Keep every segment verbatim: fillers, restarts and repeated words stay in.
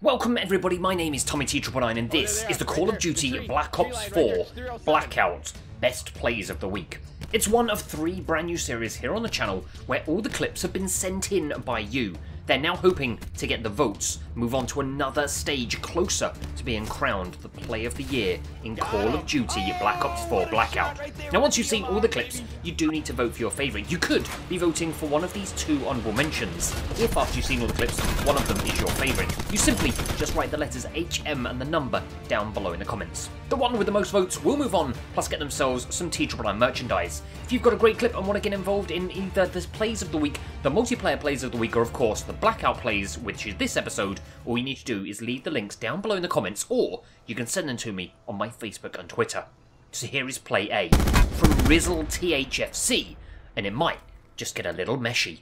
Welcome everybody, my name is Tommy T nine nine nine and this is the Call of Duty Black Ops four Blackout Best Plays of the Week. It's one of three brand new series here on the channel where all the clips have been sent in by you. They're now hoping to get the votes, move on to another stage closer to being crowned the Play of the Year in Call of Duty Black Ops four Blackout. Now once you've seen all the clips, you do need to vote for your favourite. You could be voting for one of these two honourable mentions. If after you've seen all the clips, one of them is your favourite, you simply just write the letters H M and the number down below in the comments. The one with the most votes will move on, plus get themselves some T nine nine nine merchandise. If you've got a great clip and want to get involved in either the Plays of the Week, the Multiplayer Plays of the Week, or of course the Blackout Plays, which is this episode, all you need to do is leave the links down below in the comments, or you can send them to me on my Facebook and Twitter. So here is play A, from Rizzle T H F C, and it might just get a little meshy.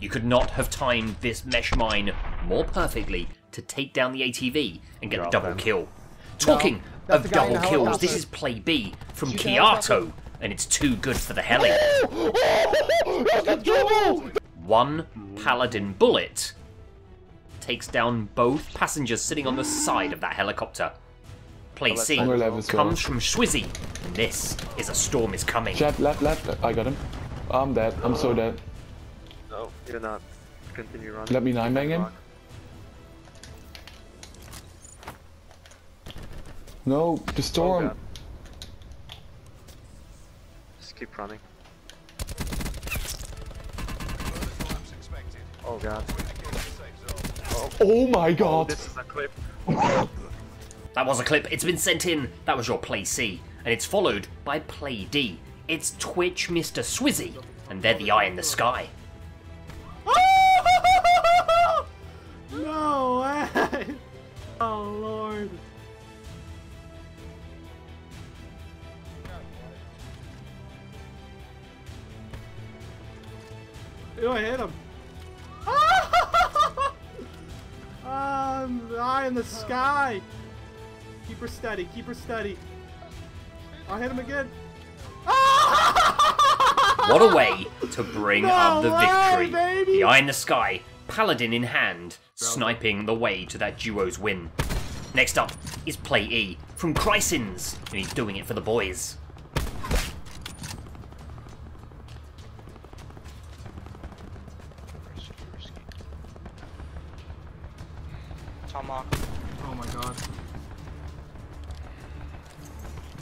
You could not have timed this mesh mine more perfectly to take down the A T V and get a double kill. Talking no, of double kills, this is play B from Kiato, and it's too good for the helling. One paladin bullet takes down both passengers sitting on the side of that helicopter. Play C comes from Swizzy, and this is A Storm Is Coming. Jet left, left, I got him. I'm dead, I'm so dead. No, you're not. Continue running. Let me nine bang him. No, the storm. Oh, just keep running. Oh god. Oh, oh my god. Oh, this is a clip. That was a clip. It's been sent in. That was your play C. And it's followed by play D. It's Twitch Mister Swizzy. And they're the eye in the sky. No way! Oh lord! Ew, I hit him! um, eye in the sky! Keep her steady, keep her steady. I hit him again. What a way to bring no up the victory! Way, the eye in the sky, paladin in hand, sniping the way to that duo's win. Next up is play E from Chrysins, and he's doing it for the boys. Tomahawk. Oh my god.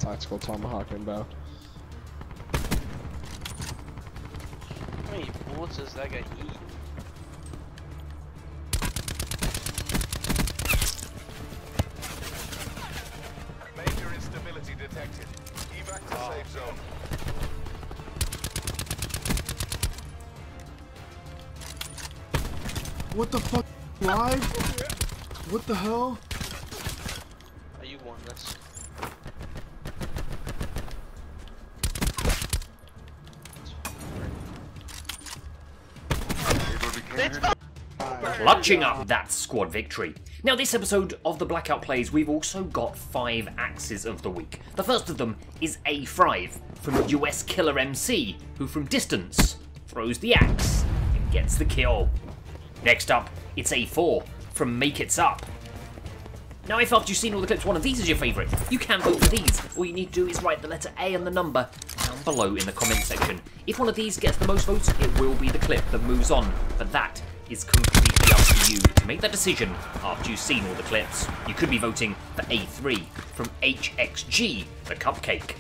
Tactical tomahawk inbound. How many bullets does that guy eat? Detected. Evac to oh. Safe zone. What the fuck? Live? What the hell? Are you warmless? Clutching up that squad victory. Now this episode of the Blackout Plays, we've also got five axes of the week. The first of them is A Thrive from U S Killer M C, who from distance throws the axe and gets the kill. Next up, it's A four from Make It's Up. Now if after you've seen all the clips, one of these is your favourite, you can vote for these. All you need to do is write the letter A and the number down below in the comment section. If one of these gets the most votes, it will be the clip that moves on, but that is completely up to you to make that decision after you've seen all the clips. You could be voting for A three from H X G, the Cupcake.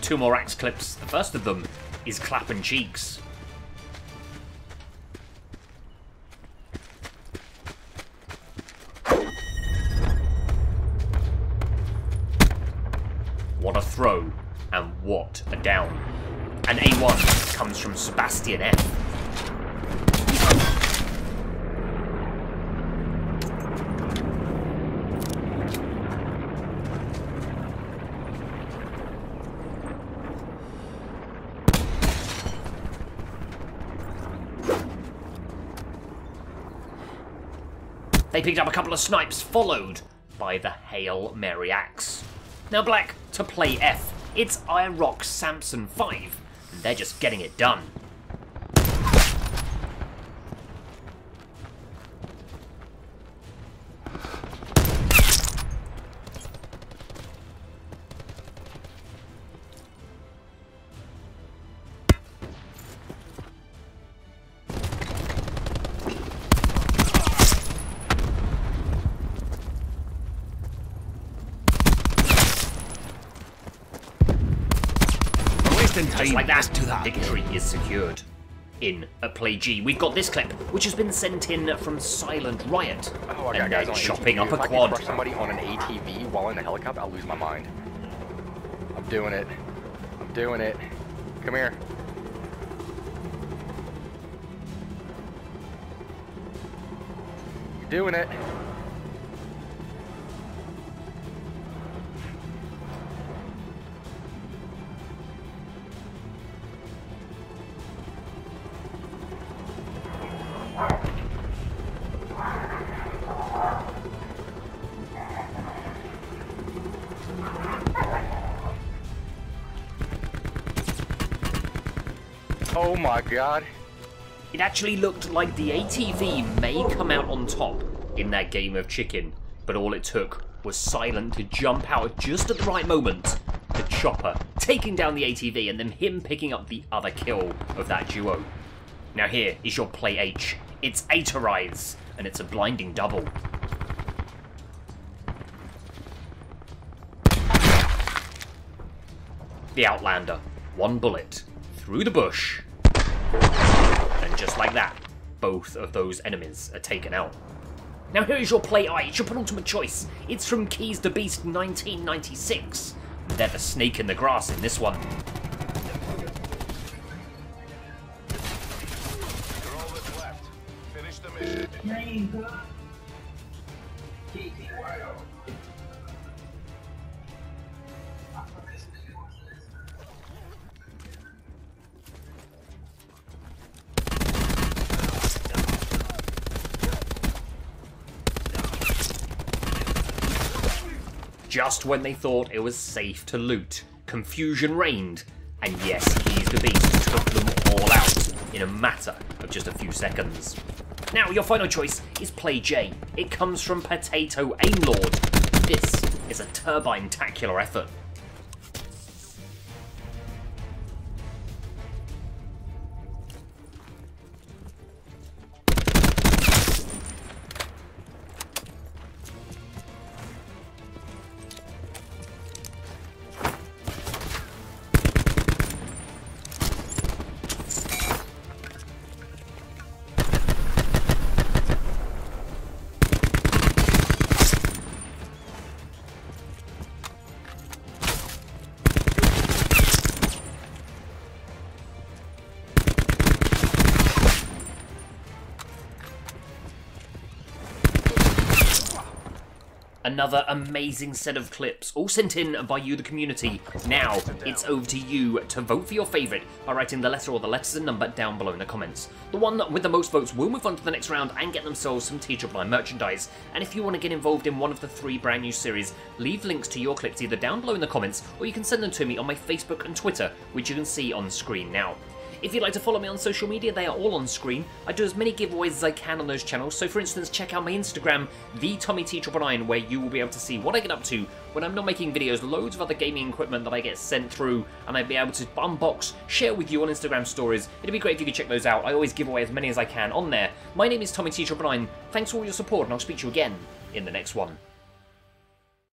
Two more axe clips. The first of them is Clap and Cheeks. What a throw, and what a down. And A one comes from Sebastian F. They picked up a couple of snipes, followed by the Hail Mary axe. Now Black to play F. It's Irox Samson five, and they're just getting it done. Just like that, that, victory is secured. In a play G, we've got this clip, which has been sent in from Silent Riot. Oh, okay, and they're chopping up a quad. If I can crush somebody on an A T V while in a helicopter, I'll lose my mind. I'm doing it. I'm doing it. Come here. You're doing it. Oh my god. It actually looked like the A T V may come out on top in that game of chicken, but all it took was Silent to jump out just at the right moment, the chopper taking down the A T V and then him picking up the other kill of that duo. Now here is your play H. It's Aterize, and it's a blinding double. The Outlander, one bullet, through the bush. And just like that, both of those enemies are taken out. Now here is your play I, it's your penultimate choice. It's from Keyz the Beast nineteen ninety-six. They're the snake in the grass in this one. Just when they thought it was safe to loot, confusion reigned, and yes, Keyz the Beast took them all out in a matter of just a few seconds. Now, your final choice is play J. It comes from Potato Aimlord. This is a turbine-tacular effort. Another amazing set of clips, all sent in by you, the community. Now, it's over to you to vote for your favourite by writing the letter or the letters and number down below in the comments. The one with the most votes will move on to the next round and get themselves some T nine merchandise. And if you want to get involved in one of the three brand new series, leave links to your clips either down below in the comments or you can send them to me on my Facebook and Twitter, which you can see on screen now. If you'd like to follow me on social media, they are all on screen. I do as many giveaways as I can on those channels, so for instance, check out my Instagram, the Tommy T nine nine nine, where you will be able to see what I get up to when I'm not making videos, loads of other gaming equipment that I get sent through, and I'd be able to unbox, share with you on Instagram stories. It'd be great if you could check those out. I always give away as many as I can on there. My name is Tommy T nine nine nine, thanks for all your support, and I'll speak to you again in the next one.